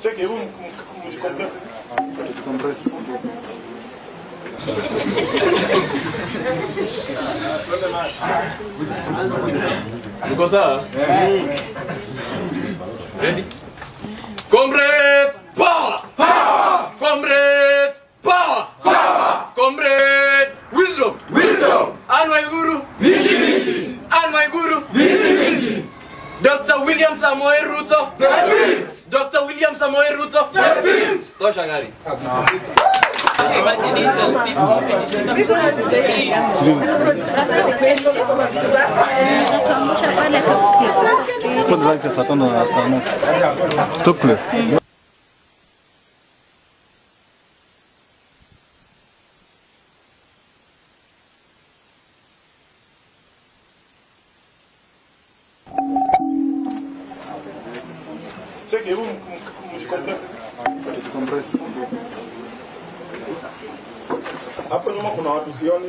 Check your room, compress it. Compress it. Because, ready? Comrade power! Power! Comrade power! Power! Comrade wisdom! Wisdom! Anne Waiguru! Miki! Anne Waiguru! Miki! Dr. William Samoei Ruto! Defeat! Dr. William Samoei Ruto! Defeat! Tosha gari. Imagine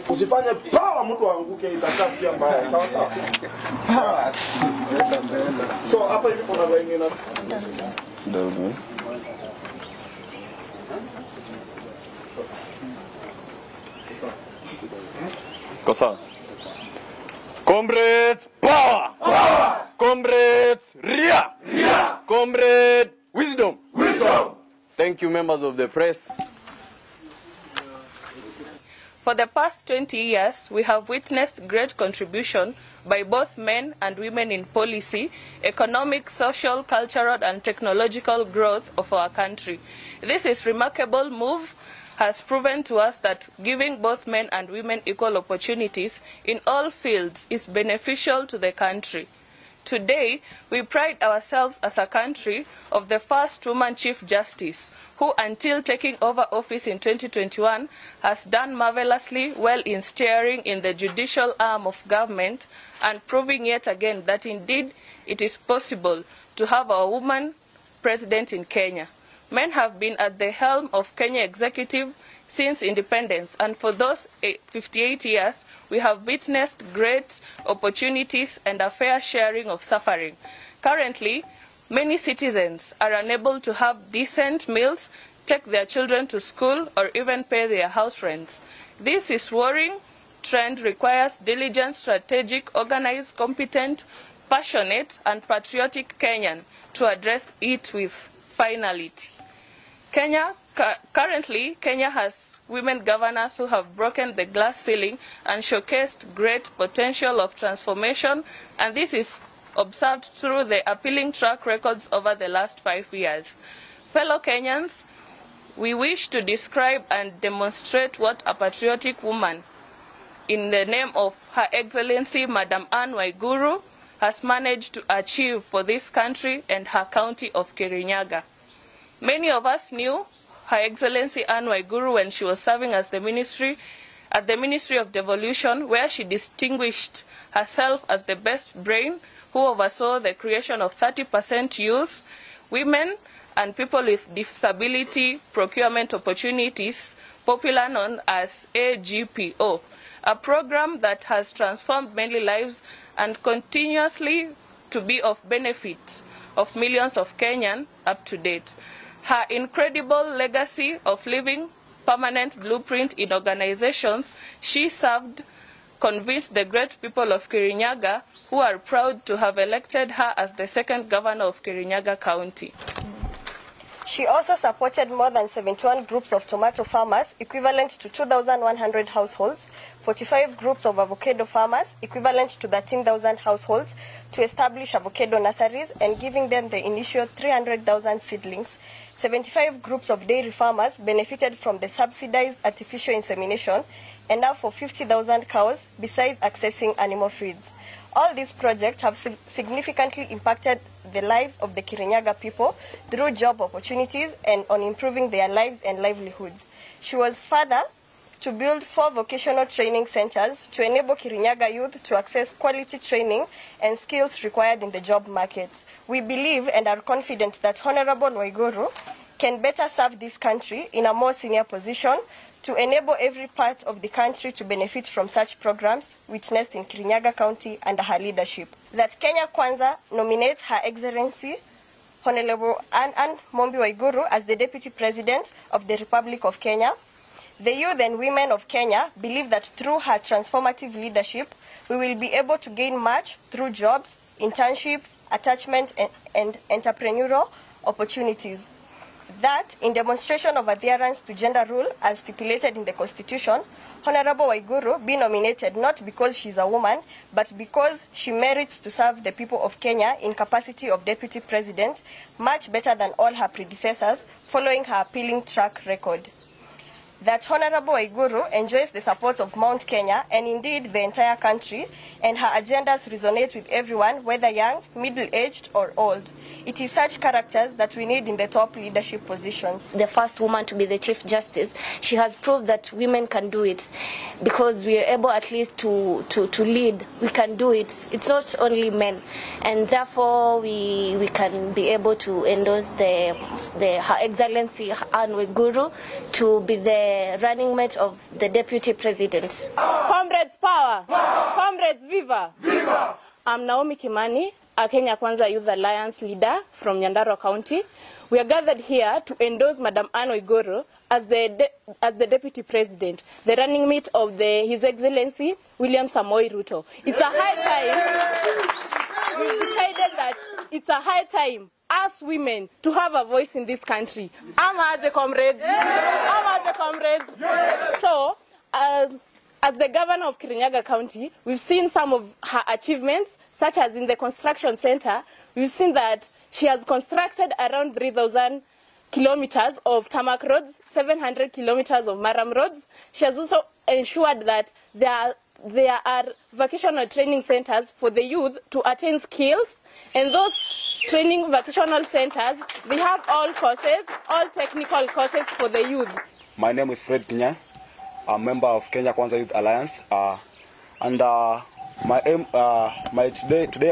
usifanye power mtu aanguke itakapia mbaya sawa sawa. So hapa hivi kuna line ina ndio kosa comrades power power comrades ria ria comrades wisdom wisdom. Thank you, members of the press. For the past 20 years, we have witnessed great contribution by both men and women in policy, economic, social, cultural, and technological growth of our country. This is remarkable move has proven to us that giving both men and women equal opportunities in all fields is beneficial to the country. Today, we pride ourselves as a country of the first woman Chief Justice, who until taking over office in 2021 has done marvelously well in steering in the judicial arm of government and proving yet again that indeed it is possible to have a woman president in Kenya. Men have been at the helm of Kenya executive since independence, and for those 58 years, we have witnessed great opportunities and a fair sharing of suffering. Currently, many citizens are unable to have decent meals, take their children to school, or even pay their house rents. This is worrying. Trend requires diligent, strategic, organized, competent, passionate, and patriotic Kenyan to address it with finality. Currently, Kenya has women governors who have broken the glass ceiling and showcased great potential of transformation, and this is observed through the appealing track records over the last 5 years. Fellow Kenyans, we wish to describe and demonstrate what a patriotic woman, in the name of Her Excellency Madam Anne Waiguru, has managed to achieve for this country and her county of Kirinyaga. Many of us knew Her Excellency Anne Waiguru when she was serving as at the Ministry of Devolution, where she distinguished herself as the best brain who oversaw the creation of 30% youth, women, and people with disability procurement opportunities, popularly known as AGPO, a program that has transformed many lives and continuously to be of benefit of millions of Kenyans up to date. Her incredible legacy of leaving permanent blueprint in organizations she served convinced the great people of Kirinyaga, who are proud to have elected her as the second governor of Kirinyaga County. She also supported more than 71 groups of tomato farmers, equivalent to 2,100 households, 45 groups of avocado farmers, equivalent to 13,000 households, to establish avocado nurseries and giving them the initial 300,000 seedlings. 75 groups of dairy farmers benefited from the subsidized artificial insemination, and now for 50,000 cows, besides accessing animal feeds. All these projects have significantly impacted the lives of the Kirinyaga people through job opportunities and on improving their lives and livelihoods. She was further to build 4 vocational training centers to enable Kirinyaga youth to access quality training and skills required in the job market. We believe and are confident that Honorable Waiguru can better serve this country in a more senior position to enable every part of the country to benefit from such programs witnessed in Kirinyaga County under her leadership. That Kenya Kwanza nominates Her Excellency Honorable Anne Waiguru as the Deputy President of the Republic of Kenya. The youth and women of Kenya believe that through her transformative leadership, we will be able to gain much through jobs, internships, attachment, and entrepreneurial opportunities. That, in demonstration of adherence to gender rule as stipulated in the Constitution, Honorable Waiguru be nominated not because she's a woman, but because she merits to serve the people of Kenya in capacity of Deputy President, much better than all her predecessors, following her appealing track record. That Honorable Waiguru enjoys the support of Mount Kenya and indeed the entire country, and her agendas resonate with everyone, whether young, middle-aged or old. It is such characters that we need in the top leadership positions. The first woman to be the Chief Justice, she has proved that women can do it, because we are able at least to lead. We can do it. It's not only men, and therefore we can be able to endorse Her Excellency Anne Waiguru to be the running mate of the Deputy President. Comrades, power! Power. Comrades, viva! Viva! I'm Naomi Kimani, a Kenya Kwanza Youth Alliance leader from Nyandarua County. We are gathered here to endorse Madam Anne Waiguru as the Deputy President, the running mate of His Excellency William Samoei Ruto. It's a high time. We decided that it's a high time, as women, to have a voice in this country. I'm as a comrade. Yeah. So, as the governor of Kirinyaga County, we've seen some of her achievements, such as in the construction center. We've seen that she has constructed around 3,000 kilometers of tarmac roads, 700 kilometers of maram roads. She has also ensured that there are vocational training centers for the youth to attain skills, and those training vocational centers, they have all courses, all technical courses for the youth. My name is Fred Dinyan. I'm a member of Kenya Kwanza Youth Alliance, and today I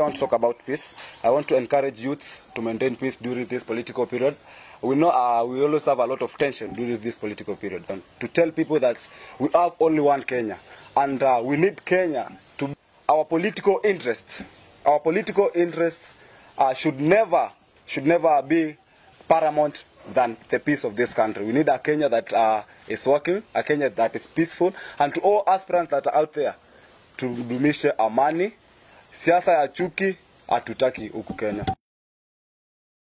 want to talk about peace. I want to encourage youths to maintain peace during this political period. We know we always have a lot of tension during this political period, and to tell people that we have only one Kenya, and we need Kenya to our political interests. Our political interests should never be paramount than the peace of this country. We need a Kenya that is working, a Kenya that is peaceful, and to all aspirants that are out there, tudumishe amani. Siasa ya chuki hatutaki huku Kenya.